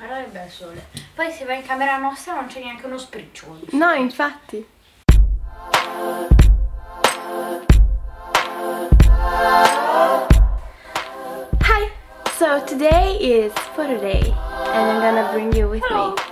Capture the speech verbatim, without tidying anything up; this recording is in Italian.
Allora è il bel sole. Poi se vai in camera nostra non c'è neanche uno spricciolo. No, infatti. Hi, so today is photo day and I'm gonna bring you with Hello. me.